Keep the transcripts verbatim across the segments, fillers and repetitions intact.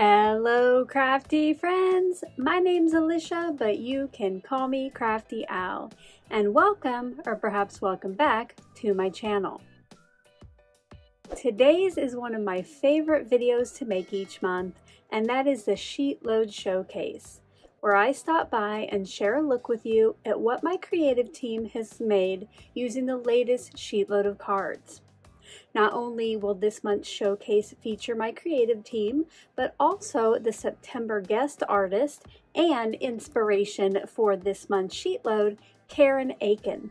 Hello crafty friends, my name's Alicia, but you can call me Crafty Al, and welcome, or perhaps welcome back, to my channel. Today's is one of my favorite videos to make each month, and that is the Sheetload Showcase, where I stop by and share a look with you at what my creative team has made using the latest sheetload of cards. Not only will this month's showcase feature my creative team, but also the September guest artist and inspiration for this month's sheetload, Karen Aiken.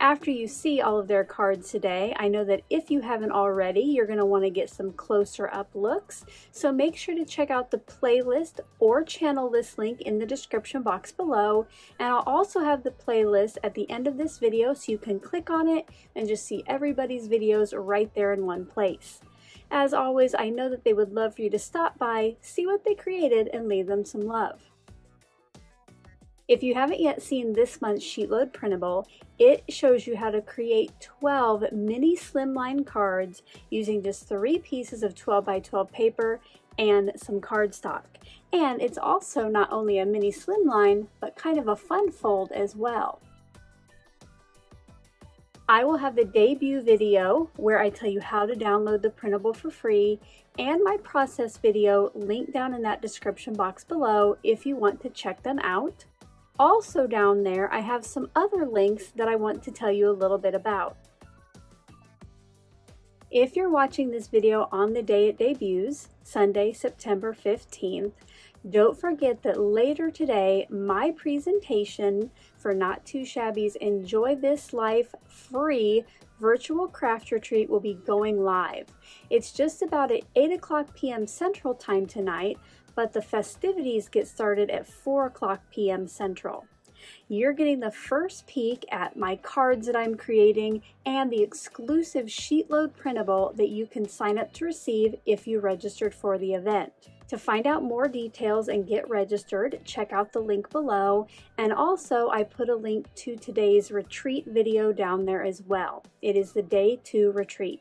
After you see all of their cards today, I know that if you haven't already, you're going to want to get some closer up looks, so make sure to check out the playlist or channel list link in the description box below, and I'll also have the playlist at the end of this video so you can click on it and just see everybody's videos right there in one place. As always, I know that they would love for you to stop by, see what they created, and leave them some love. If you haven't yet seen this month's Sheetload printable, it shows you how to create twelve mini slimline cards using just three pieces of twelve by twelve paper and some cardstock. And it's also not only a mini slimline, but kind of a fun fold as well. I will have the debut video where I tell you how to download the printable for free, and my process video linked down in that description box below if you want to check them out. Also down there, I have some other links that I want to tell you a little bit about. If you're watching this video on the day it debuts, Sunday, September fifteenth, don't forget that later today, my presentation for Not Too Shabby's Enjoy This Life free virtual craft retreat will be going live. It's just about at eight o'clock p m Central Time tonight, but the festivities get started at four o'clock p m Central. You're getting the first peek at my cards that I'm creating and the exclusive sheetload printable that you can sign up to receive if you registered for the event. To find out more details and get registered, check out the link below, and also I put a link to today's retreat video down there as well. It is the day two retreat.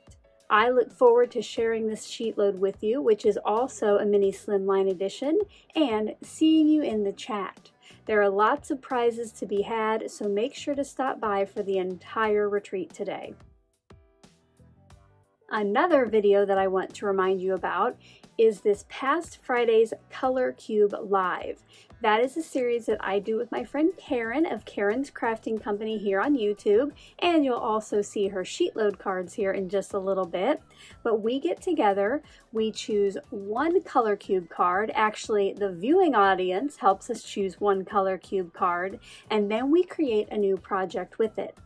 I look forward to sharing this sheetload with you, which is also a mini slimline edition, and seeing you in the chat. There are lots of prizes to be had, so make sure to stop by for the entire retreat today. Another video that I want to remind you about is this past Friday's Color Cube Live. That is a series that I do with my friend Karen of Karen's Crafting Company here on YouTube, and you'll also see her sheetload cards here in just a little bit. But we get together, we choose one color cube card, actually the viewing audience helps us choose one color cube card, and then we create a new project with it.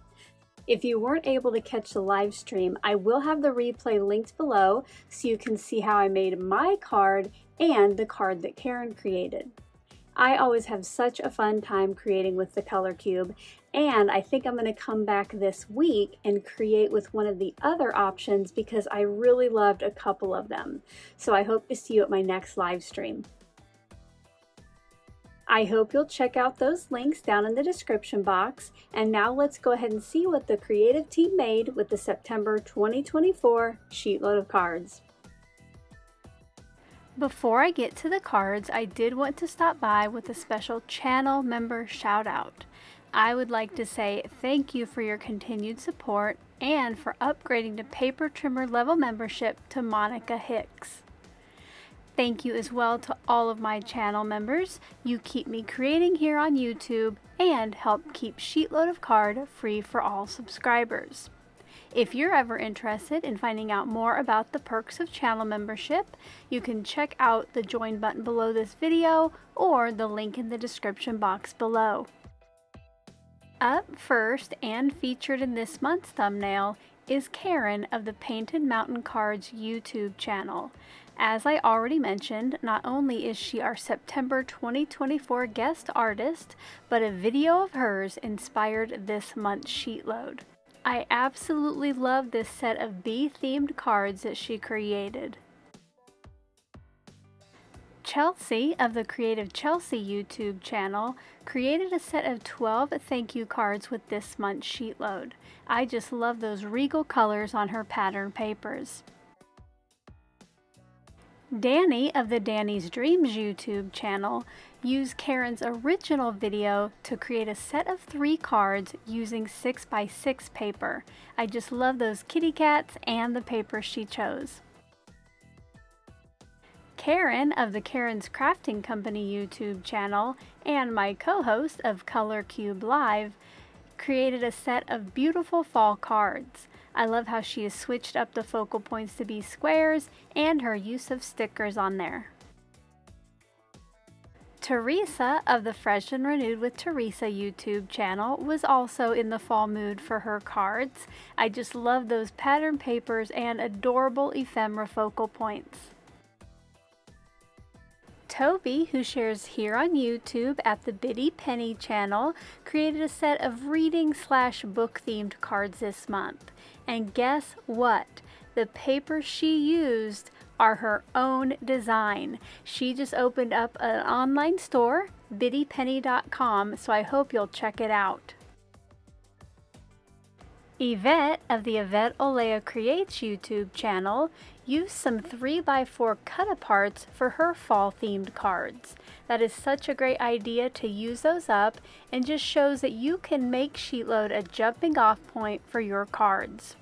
If you weren't able to catch the live stream, I will have the replay linked below so you can see how I made my card and the card that Karen created. I always have such a fun time creating with the color cube, and I think I'm going to come back this week and create with one of the other options because I really loved a couple of them. So I hope to see you at my next live stream. I hope you'll check out those links down in the description box, and now let's go ahead and see what the creative team made with the September twenty twenty-four sheetload of cards. Before I get to the cards, I did want to stop by with a special channel member shout out. I would like to say thank you for your continued support and for upgrading to paper trimmer level membership to Monica Hicks. Thank you as well to all of my channel members. You keep me creating here on YouTube and help keep Sheetload of Card free for all subscribers. If you're ever interested in finding out more about the perks of channel membership, you can check out the join button below this video or the link in the description box below. Up first and featured in this month's thumbnail is Karen of the Painted Mountain Cards YouTube channel. As I already mentioned, not only is she our September twenty twenty-four guest artist, but a video of hers inspired this month's sheetload. I absolutely love this set of bee-themed cards that she created. Chelsea of the Creative Chelsea YouTube channel created a set of twelve thank you cards with this month's sheetload. I just love those regal colors on her pattern papers. Danny of the Dani's Dreams YouTube channel used Karen's original video to create a set of three cards using six by six paper. I just love those kitty cats and the paper she chose. Karen of the Karen's Crafting Company YouTube channel and my co-host of Color Cube Live created a set of beautiful fall cards. I love how she has switched up the focal points to be squares and her use of stickers on there. Teresa of the Fresh and Renewed with Teresa YouTube channel was also in the fall mood for her cards. I just love those pattern papers and adorable ephemera focal points. Toby, who shares here on YouTube at the Bitty Penny channel, created a set of reading slash book themed cards this month. And guess what? The papers she used are her own design. She just opened up an online store, bitty penny dot com, so I hope you'll check it out. Yvette of the Yvette Olea Creates YouTube channel used some three by four cut-aparts for her fall-themed cards. That is such a great idea to use those up and just shows that you can make Sheetload a jumping-off point for your cards.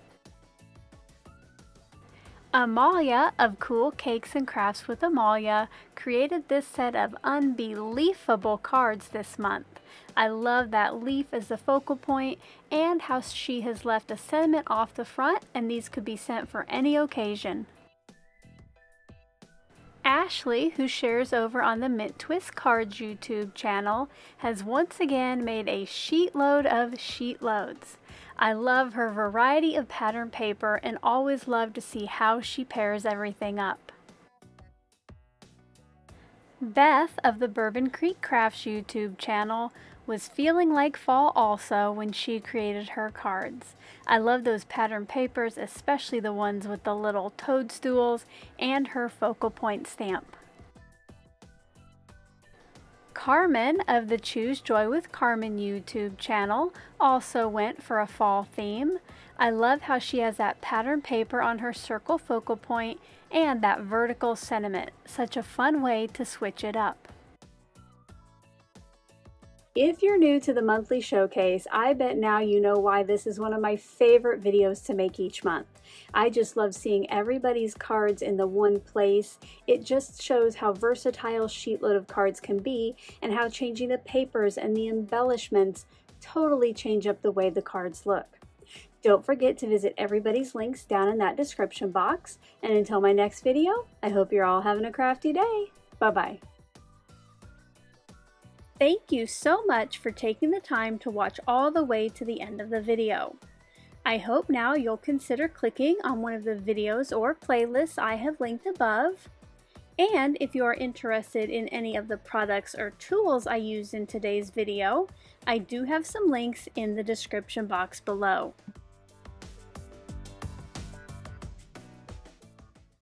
Amalia of Cool Cakes and Crafts with Amalia created this set of unbelievable cards this month. I love that leaf as the focal point and how she has left a sentiment off the front, and these could be sent for any occasion. Ashley, who shares over on the Mint Twist Cards YouTube channel, has once again made a sheetload of sheetloads. I love her variety of pattern paper and always love to see how she pairs everything up. Beth of the Bourbon Creek Crafts YouTube channel was feeling like fall also when she created her cards. I love those pattern papers, especially the ones with the little toadstools and her focal point stamp. Carmen of the Choose Joy with Carmen YouTube channel also went for a fall theme. I love how she has that pattern paper on her circle focal point and that vertical sentiment. Such a fun way to switch it up. If you're new to the monthly showcase, I bet now you know why this is one of my favorite videos to make each month. I just love seeing everybody's cards in the one place. It just shows how versatile Sheetload of cards can be and how changing the papers and the embellishments totally change up the way the cards look. Don't forget to visit everybody's links down in that description box. And until my next video, I hope you're all having a crafty day. Bye-bye. Thank you so much for taking the time to watch all the way to the end of the video. I hope now you'll consider clicking on one of the videos or playlists I have linked above. And if you are interested in any of the products or tools I used in today's video, I do have some links in the description box below.